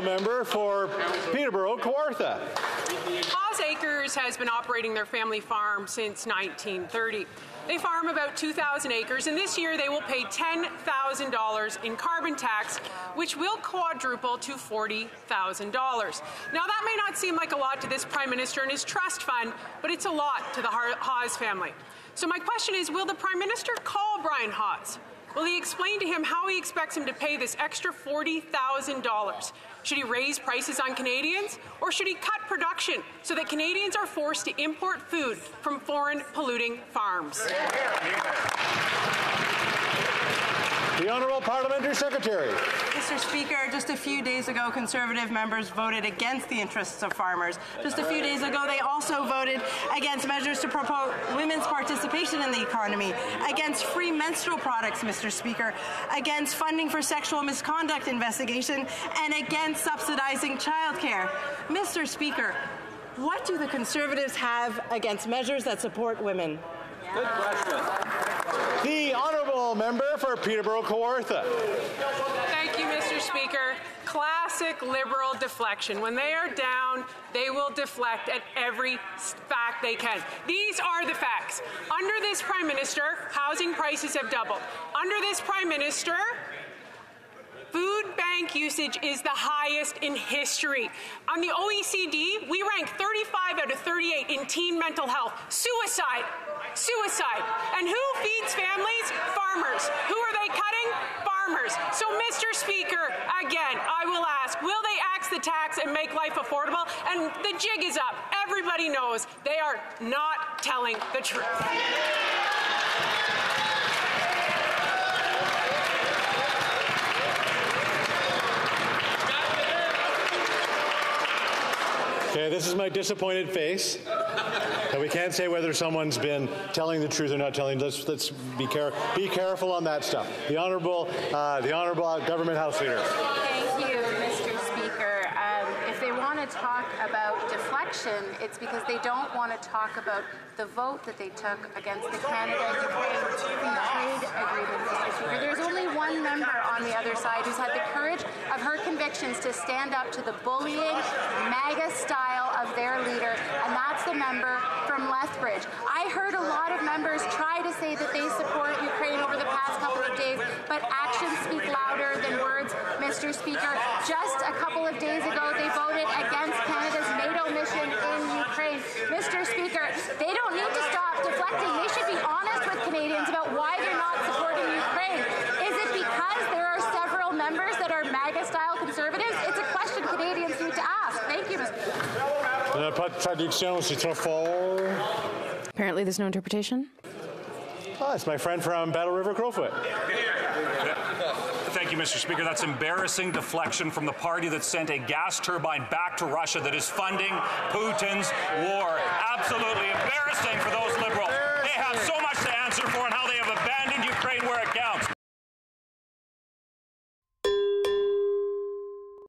Member for Peterborough-Kawartha. Hawes Acres has been operating their family farm since 1930. They farm about 2,000 acres, and this year they will pay $10,000 in carbon tax, which will quadruple to $40,000. Now, that may not seem like a lot to this Prime Minister and his trust fund, but it's a lot to the Hawes family. So my question is, will the Prime Minister call Brian Hawes? Will he explain to him how he expects him to pay this extra $40,000? Should he raise prices on Canadians, or should he cut production so that Canadians are forced to import food from foreign polluting farms? The Honourable Parliamentary Secretary. Mr. Speaker, just a few days ago, Conservative members voted against the interests of farmers. Just a few days ago, they also voted against measures to promote women's participation in the economy, against free menstrual products, Mr. Speaker, against funding for sexual misconduct investigation, and against subsidizing childcare. Mr. Speaker, what do the Conservatives have against measures that support women? Good question. The Honourable Member for Peterborough-Kawartha. Thank you, Mr. Speaker. Classic Liberal deflection. When they are down, they will deflect at every fact they can. These are the facts. Under this Prime Minister, housing prices have doubled. Under this Prime Minister, food bank usage is the highest in history. On the OECD, we rank 35 out of 38 in teen mental health. Suicide. And who feeds families? Farmers. Who are they cutting? Farmers. So, Mr. Speaker, again, I will ask, will they axe the tax and make life affordable? And the jig is up. Everybody knows they are not telling the truth. Okay, this is my disappointed face. And we can't say whether someone's been telling the truth or not telling. Let's be careful on that stuff. The honourable government house leader. Thank you, Mr. Speaker. If they want to talk about deflection, it's because they don't want to talk about the vote that they took against the Canada-Ukraine free trade agreement, Mr. Speaker. There's only one member on the other side who's had the courage of her convictions to stand up to the bullying, MAGA style of their leader, and that's the member from Lethbridge. I heard a lot of members try to say that they support Ukraine over the past couple of days, but actions speak louder than words, Mr. Speaker. Just a couple of days ago, they voted against Canada's NATO mission in Ukraine. Mr. Speaker, they don't need to stop deflecting. They should be honest with Canadians about why they're not supporting Ukraine. Is it because there are several members that are MAGA-style conservatives? It's a question Canadians need to ask. Thank you, Mr. Speaker. Apparently there's no interpretation. Oh, it's my friend from Battle River-Crowfoot. Thank you, Mr. Speaker. That's embarrassing deflection from the party that sent a gas turbine back to Russia that is funding Putin's war. Absolutely embarrassing for those Liberals.